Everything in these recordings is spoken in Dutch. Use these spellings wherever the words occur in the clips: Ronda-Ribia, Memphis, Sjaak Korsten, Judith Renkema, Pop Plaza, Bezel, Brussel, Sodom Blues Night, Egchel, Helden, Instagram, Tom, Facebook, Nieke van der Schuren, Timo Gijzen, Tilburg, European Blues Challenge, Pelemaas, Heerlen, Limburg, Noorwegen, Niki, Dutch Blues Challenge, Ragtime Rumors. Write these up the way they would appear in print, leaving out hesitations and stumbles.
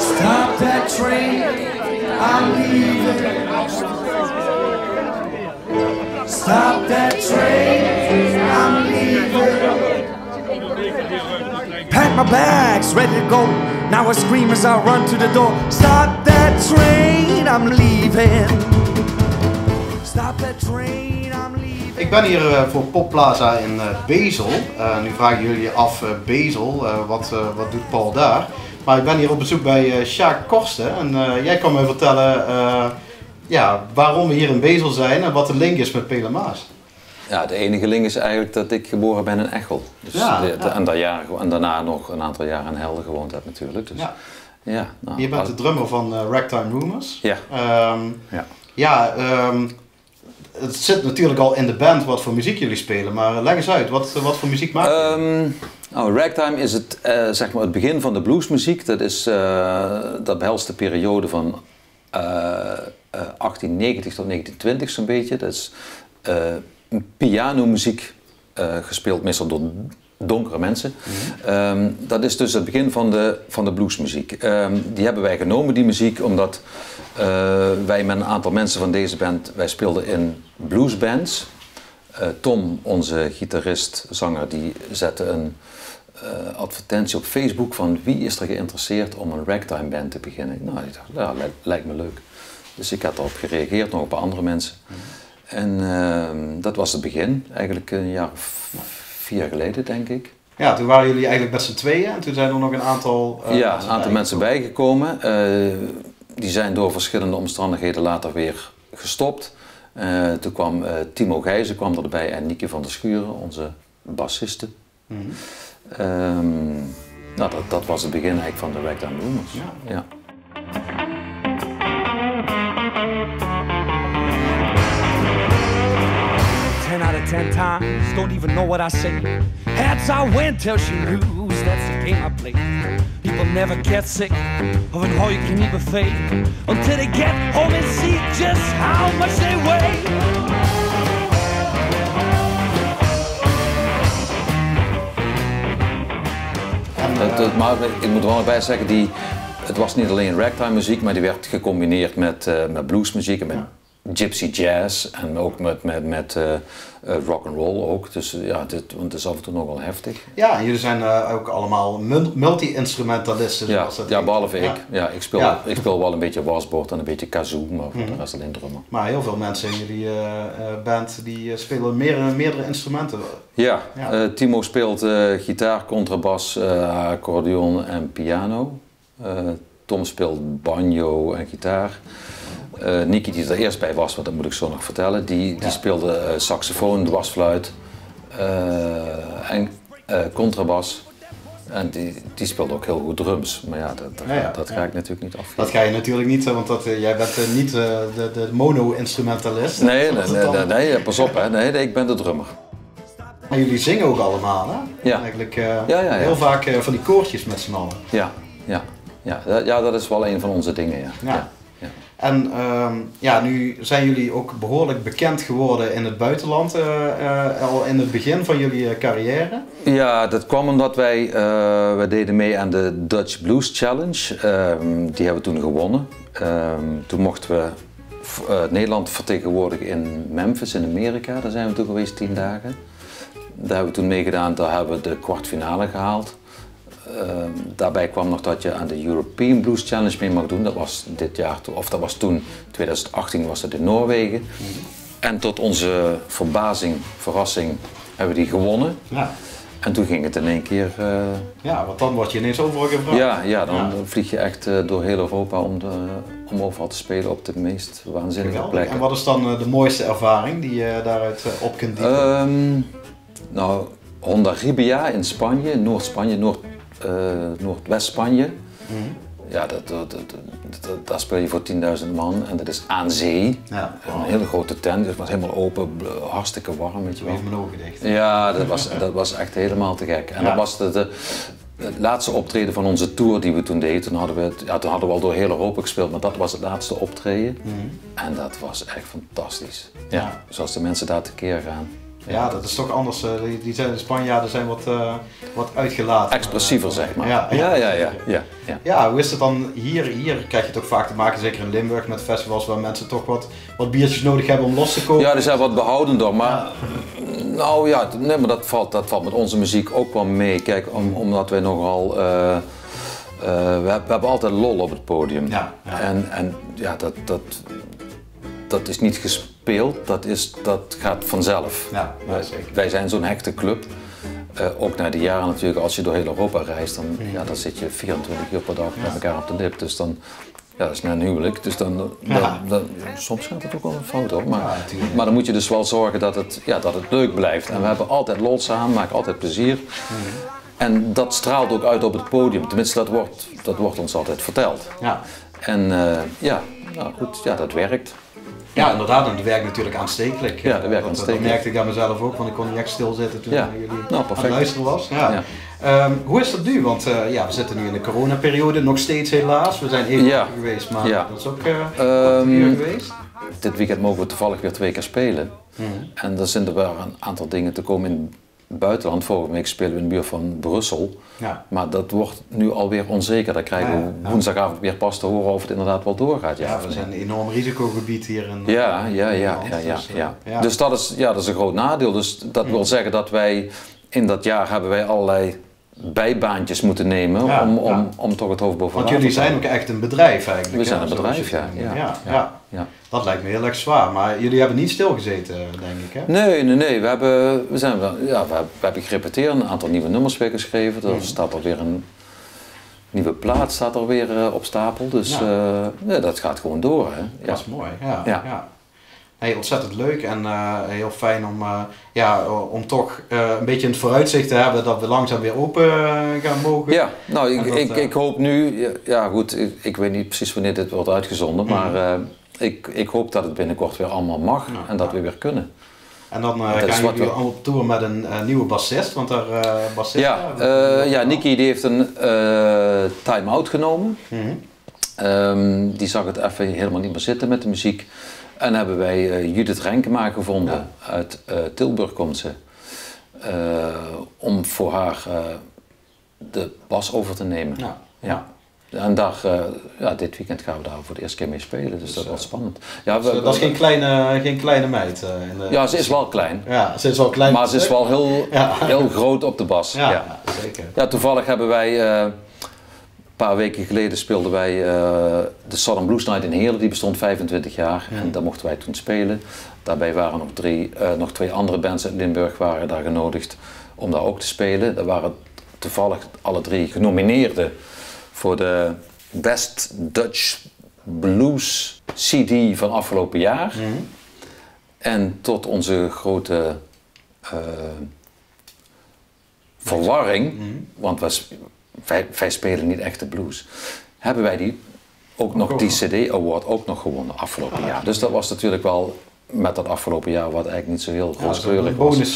Stop that train, I'm leaving. Stop that train, I'm leaving. Pack my bags, ready to go. Now I scream as I run to the door. Stop that train, I'm leaving. Stop that train. Ik ben hier voor Pop Plaza in Bezel. Nu vragen jullie af, Bezel, wat doet Paul daar? Maar ik ben hier op bezoek bij Sjaak Korsten en jij kan mij vertellen waarom we hier in Bezel zijn en wat de link is met Pelemaas. Ja, de enige link is eigenlijk dat ik geboren ben in Egchel. Dus ja, en daarna nog een aantal jaren in Helden gewoond heb natuurlijk. Dus, ja. Ja, nou, je bent de drummer van Ragtime Rumors. Ja. Het zit natuurlijk al in de band wat voor muziek jullie spelen, maar leg eens uit, wat voor muziek maak je? Ragtime is het, zeg maar het begin van de bluesmuziek. Dat behelst de periode van 1890 tot 1920 zo'n beetje. Dat is pianomuziek, gespeeld meestal door donkere mensen. Mm-hmm. Dat is dus het begin van de bluesmuziek. Die hebben wij genomen, die muziek, omdat wij met een aantal mensen van deze band, wij speelden in bluesbands. Tom, onze gitarist, zanger, die zette een advertentie op Facebook van wie is er geïnteresseerd om een ragtime band te beginnen. Nou, ik dacht, ja, lijkt me leuk. Dus ik had erop gereageerd, nog op andere mensen. En dat was het begin, eigenlijk een jaar of 4 geleden, denk ik. Ja, toen waren jullie eigenlijk met z'n tweeën en toen zijn er nog een aantal mensen bijgekomen. Die zijn door verschillende omstandigheden later weer gestopt. Toen kwam Timo Gijzen erbij en Nieke van der Schuren, onze bassiste. Mm-hmm. Dat was het begin eigenlijk van de Ragtime Rumors. Ja. Ja. Ten times, don't even know what I say. Hats I win till she lose, that's the game I play. People never get sick of an all-you-can-eat buffet until they get home and see just how much they weigh. Maar ik moet er wel bij zeggen, het was niet alleen ragtime muziek, maar die werd gecombineerd met bluesmuziek en met gypsy jazz en ook met rock and roll ook, dus ja, want het is af en toe nogal heftig. Ja, en jullie zijn ook allemaal multi-instrumentalisten. Ja, zoals dat behalve ik. Ja, ik speel wel een beetje wasbord en een beetje kazoo, maar voor de rest alleen drummer. Maar heel veel mensen in jullie band die spelen meerdere instrumenten. Ja, ja. Timo speelt gitaar, contrabas, accordeon en piano. Tom speelt banjo en gitaar. Niki, die er eerst bij was, want dat moet ik zo nog vertellen, die speelde saxofoon, dwarsfluit en contrabas. En die speelde ook heel goed drums, maar ja, dat ga ik natuurlijk niet afgeven. Dat ga je natuurlijk niet, want jij bent niet de mono-instrumentalist. Nee, pas op, hè. Nee, ik ben de drummer. En jullie zingen ook allemaal, hè? Ja. Eigenlijk heel vaak van die koortjes met z'n allen. Ja, dat is wel een van onze dingen, ja. En nu zijn jullie ook behoorlijk bekend geworden in het buitenland, al in het begin van jullie carrière. Ja, dat kwam omdat wij deden mee aan de Dutch Blues Challenge. Die hebben we toen gewonnen. Toen mochten we Nederland vertegenwoordigen in Memphis in Amerika. Daar zijn we toen geweest 10 dagen. Daar hebben we toen meegedaan, daar hebben we de kwartfinale gehaald. Daarbij kwam nog dat je aan de European Blues Challenge mee mag doen. Dat was dit jaar, dat was toen, 2018 was dat in Noorwegen. En tot onze verrassing, hebben we die gewonnen. Ja. En toen ging het in één keer... Ja, want dan word je ineens overal gevraagd. Ja, dan vlieg je echt door heel Europa om overal te spelen op de meest waanzinnige plekken. En wat is dan de mooiste ervaring die je daaruit op kunt diepen? Nou, Ronda-Ribia in Spanje, Noord-Spanje, Noordwest-Spanje. Mm-hmm. Ja, daar speel je voor 10.000 man en dat is aan zee. Ja. Een hele grote tent, dus het was helemaal open, hartstikke warm. Weet je wel. Even mijn ogen dicht. Ja, dat was echt helemaal te gek. En dat was het laatste optreden van onze tour die we toen deden. Toen hadden we al door heel Europa gespeeld, maar dat was het laatste optreden. Mm-hmm. En dat was echt fantastisch. Ja. Zoals de mensen daar tekeer gaan. Ja, dat is toch anders. De Spanjaarden zijn wat uitgelaten. Expressiever, zeg maar. Ja, hoe is het dan hier? Hier krijg je toch vaak te maken, zeker in Limburg, met festivals waar mensen toch wat biertjes nodig hebben om los te komen. Ja, die zijn wat behoudender, maar maar dat valt met onze muziek ook wel mee. Kijk, omdat wij nogal... We hebben altijd lol op het podium. Dat is niet gespeeld, dat gaat vanzelf. Ja, zeker. Wij zijn zo'n hekte club. Ook na de jaren natuurlijk, als je door heel Europa reist, dan zit je 24 uur per dag met elkaar op de lip. Dus dan, dat is net een huwelijk. Dus dan, soms gaat het ook wel een fout op. Maar dan moet je dus wel zorgen dat het leuk blijft. En we hebben altijd lol samen, maken altijd plezier. En dat straalt ook uit op het podium. Tenminste, dat wordt ons altijd verteld. Ja. En dat werkt. Ja, inderdaad, en die werkt natuurlijk aanstekelijk. Ja, dat werkt aanstekelijk. Dat merkte ik aan mezelf ook, want ik kon niet echt stilzitten toen jullie aan het luisteren was. Ja. Ja. Hoe is dat nu? Want we zitten nu in de coronaperiode, nog steeds helaas. We zijn even geweest, maar dat is ook uur geweest. Dit weekend mogen we toevallig weer 2 keer spelen. En dan zijn er wel een aantal dingen te komen in het buitenland. Vorige week spelen we in de buurt van Brussel. Ja. Maar dat wordt nu alweer onzeker. Daar krijgen we woensdagavond weer pas te horen of het inderdaad wel doorgaat. We zijn een enorm risicogebied hier. Dus dat is een groot nadeel. Dus dat wil zeggen dat wij in dat jaar hebben wij allerlei bijbaantjes moeten nemen om toch het hoofd boven water te houden. Want jullie zijn ook echt een bedrijf eigenlijk. We zijn een bedrijf, ja. Dat lijkt me heel erg zwaar, maar jullie hebben niet stilgezeten, denk ik, hè? Nee. We hebben gerepeteerd, een aantal nieuwe nummers weer geschreven. Er staat alweer een nieuwe plaat op stapel, dus dat gaat gewoon door, hè? Ja. Dat is mooi, ja. Hey, ontzettend leuk en heel fijn om toch een beetje in het vooruitzicht te hebben dat we langzaam weer open gaan mogen. Ja, nou ik hoop nu, ik weet niet precies wanneer dit wordt uitgezonden, maar ik hoop dat het binnenkort weer allemaal mag en dat we weer kunnen. En dan gaan jullie weer op tour met een nieuwe bassist, want daar bassist... Niki die heeft een time-out genomen. Die zag het even helemaal niet meer zitten met de muziek. En hebben wij Judith Renkema gevonden, uit Tilburg komt ze, om voor haar de bas over te nemen. En dit weekend gaan we daar voor de eerste keer mee spelen, dus dat is wel spannend. Ja, dat is geen kleine meid. Ze is wel klein. Ja, ze is wel klein. Maar ze is wel heel groot op de bas. Ja, zeker. Ja, toevallig hebben wij... Een paar weken geleden speelden wij de Sodom Blues Night in Heerlen, die bestond 25 jaar en daar mochten wij toen spelen. Daarbij waren nog twee andere bands uit Limburg waren daar genodigd om daar ook te spelen. Dat waren toevallig alle 3 genomineerden voor de Best Dutch Blues CD van afgelopen jaar. En tot onze grote verwarring, want wij spelen niet echt de blues, hebben wij die CD Award ook nog gewonnen afgelopen jaar. Dus dat was natuurlijk wel, met dat afgelopen jaar wat eigenlijk niet zo heel rooskleurig was. Was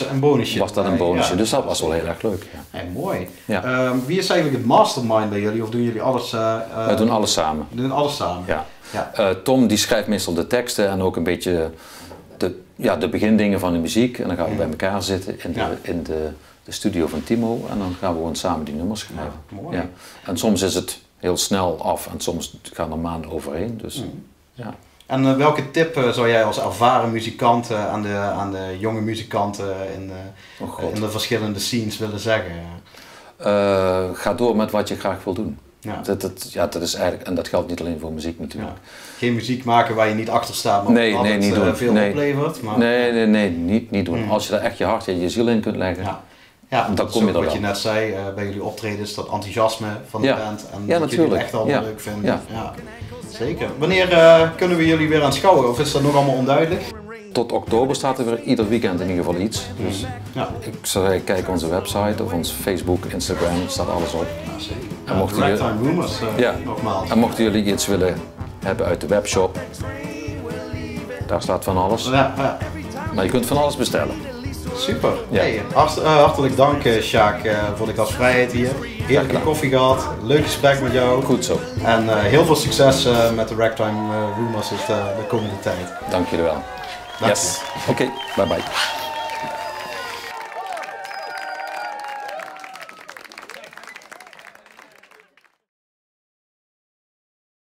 dat een bonusje. Dus dat was wel heel erg leuk. Ja. En mooi. Ja. Wie is eigenlijk het mastermind bij jullie? Of doen jullie alles? We doen alles samen. Ja. Tom die schrijft meestal de teksten en ook een beetje de begindingen van de muziek. En dan gaan we bij elkaar zitten in de studio van Timo en dan gaan we gewoon samen die nummers schrijven. Mooi. Ja. En soms is het heel snel af en soms gaan er maanden overheen. Dus, En welke tip zou jij als ervaren muzikant aan de jonge muzikanten in de verschillende scenes willen zeggen? Ga door met wat je graag wil doen. Ja. Dat is eigenlijk, en dat geldt niet alleen voor muziek natuurlijk. Ja. Geen muziek maken waar je niet achter staat, maar niet doen. Veel oplevert. Maar... Nee, niet doen. Als je daar echt je hart en je ziel in kunt leggen, dan kom je er wel. Wat je net zei bij jullie optredens, dat enthousiasme van de band en dat jullie het echt allemaal leuk vinden. Ja. Zeker. Wanneer kunnen we jullie weer aanschouwen of is dat nog allemaal onduidelijk? Tot oktober staat er weer ieder weekend in ieder geval iets. Dus ik zou zeggen, kijk onze website of ons Facebook, Instagram, staat alles op. En Ragtime Rumors, nogmaals. En mochten jullie iets willen hebben uit de webshop, daar staat van alles. Maar je kunt van alles bestellen. Super. Ja. Hey, hartelijk dank Sjaak voor de gastvrijheid hier. Heerlijke koffie gehad, leuk gesprek met jou. Goed zo. En heel veel succes met de Ragtime Rumors de komende tijd. Dank jullie wel. Yes. Oké, bye bye.